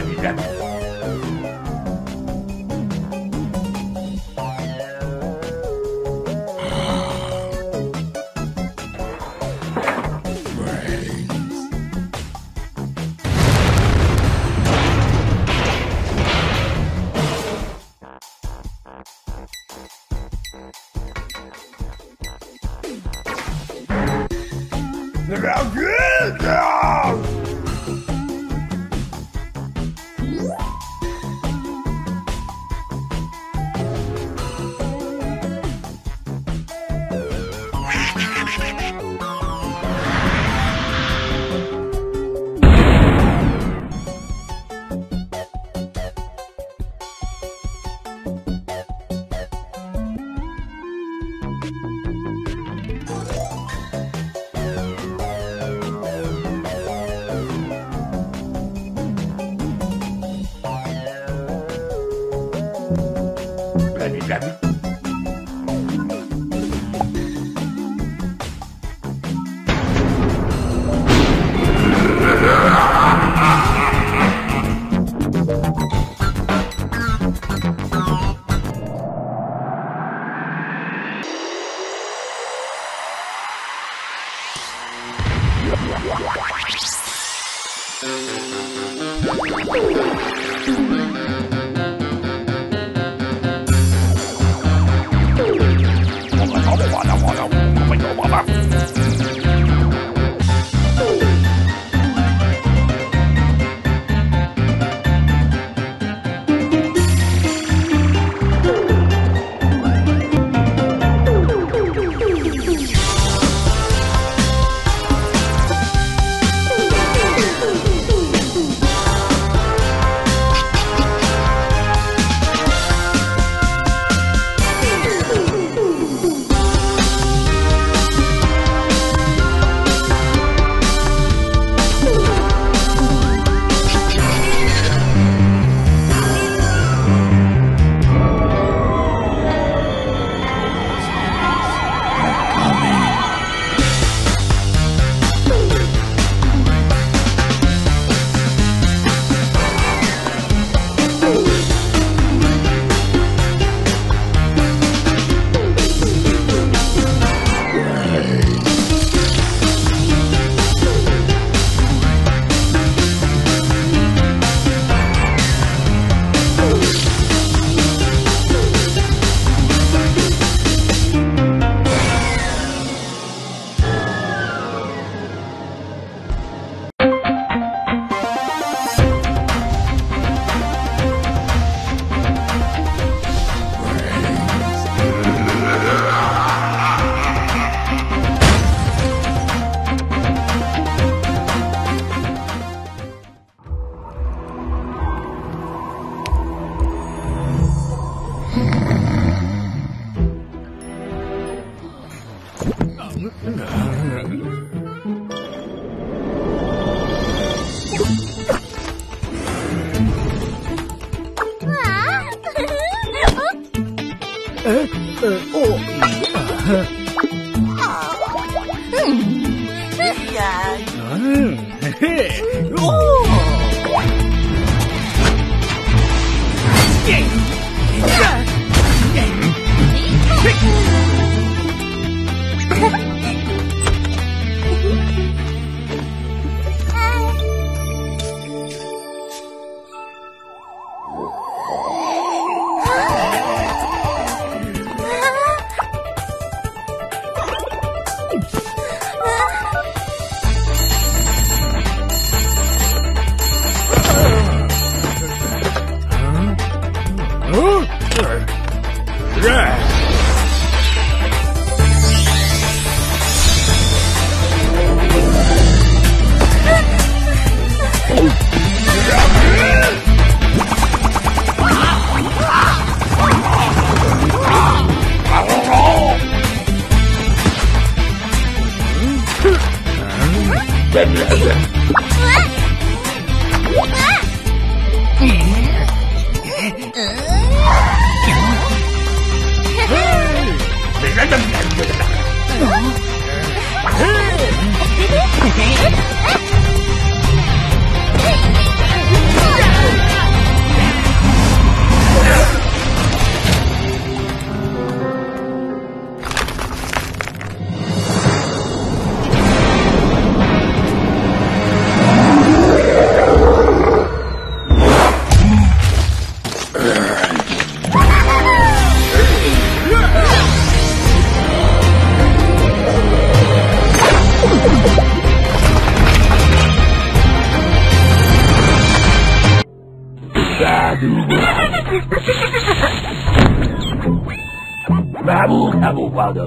Gracias. What? Babu Babu Babu Rabu Rabu Wado.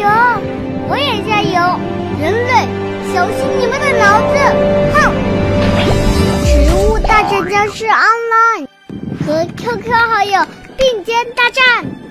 油，我也加油！人类，小心你们的脑子！哼！植物大战僵尸 online 和 QQ 好友并肩大战。